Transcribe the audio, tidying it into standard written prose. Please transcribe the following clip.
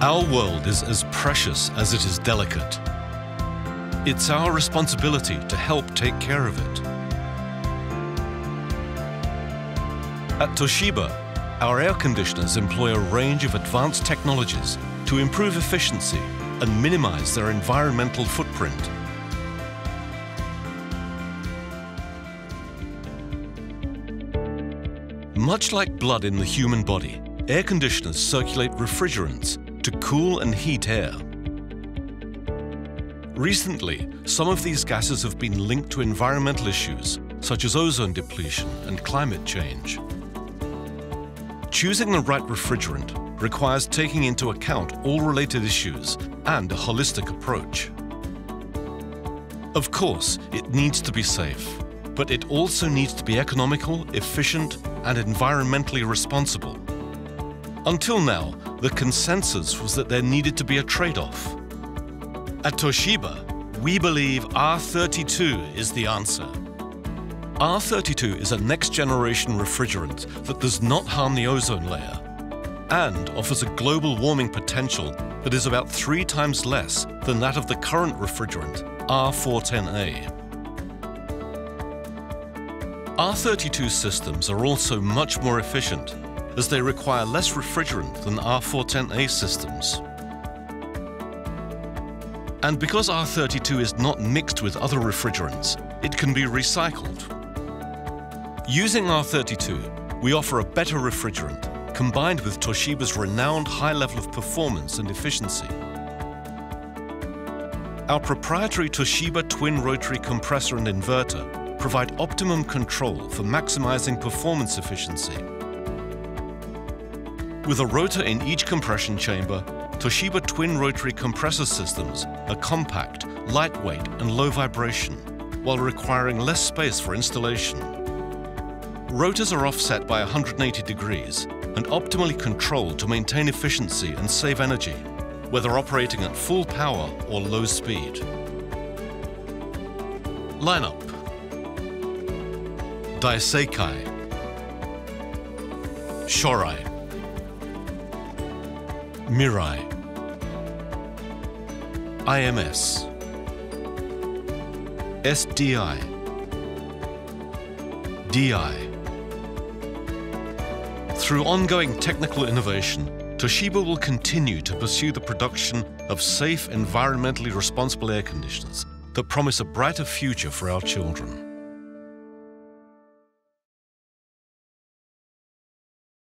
Our world is as precious as it is delicate. It's our responsibility to help take care of it. At Toshiba, our air conditioners employ a range of advanced technologies to improve efficiency and minimize their environmental footprint. Much like blood in the human body, air conditioners circulate refrigerants to cool and heat air. Recently, some of these gases have been linked to environmental issues, such as ozone depletion and climate change. Choosing the right refrigerant requires taking into account all related issues and a holistic approach. Of course, it needs to be safe, but it also needs to be economical, efficient, and environmentally responsible. Until now, the consensus was that there needed to be a trade-off. At Toshiba, we believe R32 is the answer. R32 is a next-generation refrigerant that does not harm the ozone layer and offers a global warming potential that is about 3 times less than that of the current refrigerant, R410A. R32 systems are also much more efficient, as they require less refrigerant than R410A systems. And because R32 is not mixed with other refrigerants, it can be recycled. Using R32, we offer a better refrigerant, combined with Toshiba's renowned high level of performance and efficiency. Our proprietary Toshiba twin rotary compressor and inverter provide optimum control for maximizing performance efficiency. With a rotor in each compression chamber, Toshiba twin rotary compressor systems are compact, lightweight, and low vibration, while requiring less space for installation. Rotors are offset by 180 degrees and optimally controlled to maintain efficiency and save energy, whether operating at full power or low speed. Lineup: Daisekai, Shorai, Mirai, IMS, SDI, DI. Through ongoing technical innovation, Toshiba will continue to pursue the production of safe, environmentally responsible air conditioners that promise a brighter future for our children.